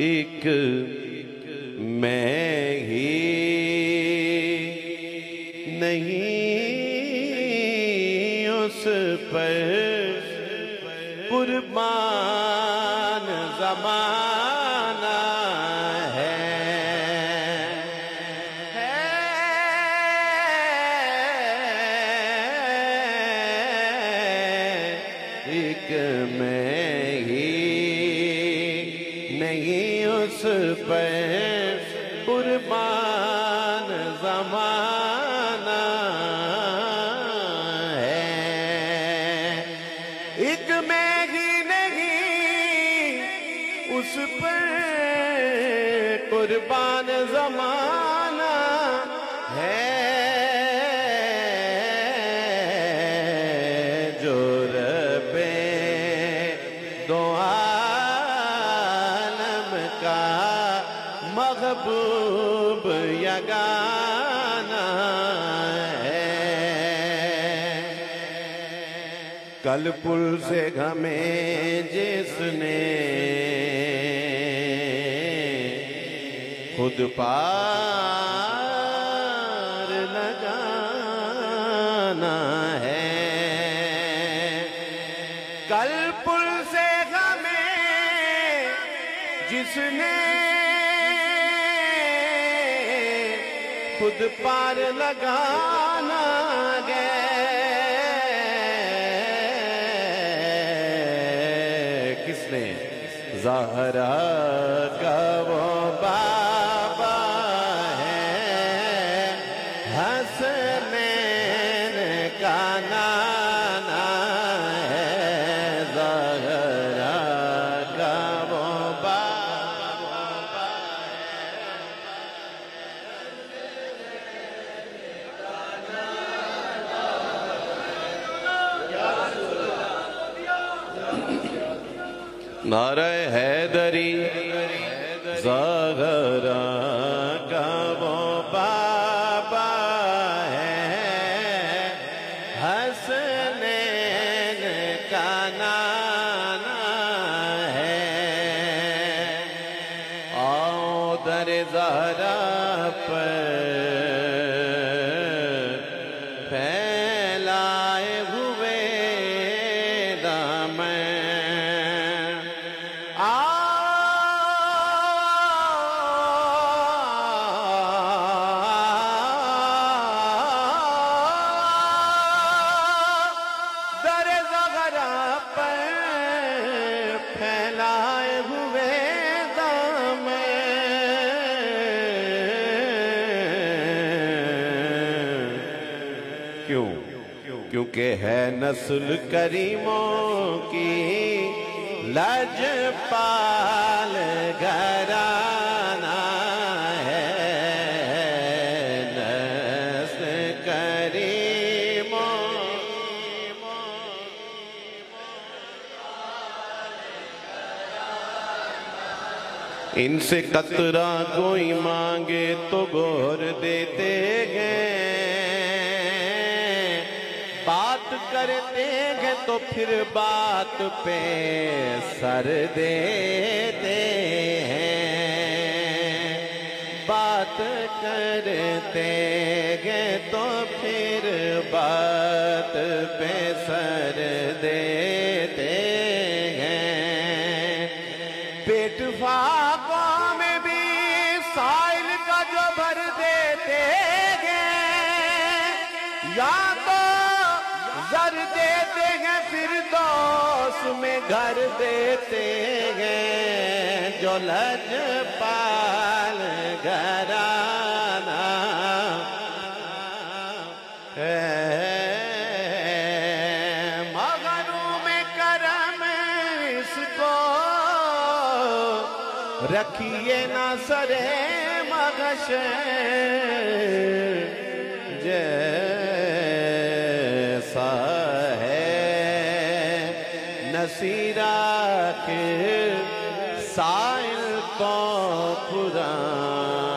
एक मैं ही नहीं उस पर कुर्बान ज़माना है एक मैं नहीं उस पर कुर्बान ज़माना है एक मैं ही नहीं उस पर कुर्बान ज़माना है जो रबे दुआ महबूब यगाना है कल पुल से हमें जिसने खुद पार लगाना है कल पुल से हमें जिसने खुद पार लगाना गए किसने ज़हरा का वो बाबा है हसनैन का नाना है ज़हरा का वो नारे हैदरी ज़हरा का वो बाबा है हसनैन का नाना है आओ दर ज़हरा पर फैलाए हुए दामन क्यों क्योंकि है नस्ल करीमों की लजपाल घराना है नस्ल करीमों इनसे कतरा कोई मांगे तो गोर देते गए बात करते हैं तो फिर बात पे सर देते हैं बात करते हैं तो फिर बात पे सर देते हैं पेट फाका में भी साइल का जो भर देते हैं या तो घर देते हैं फिर दोस्त में घर देते हैं जो लजपाल घराना है मगरू में करम इसको रखिए ना सरे मगश जय है नसीरा के साइल को पुरान।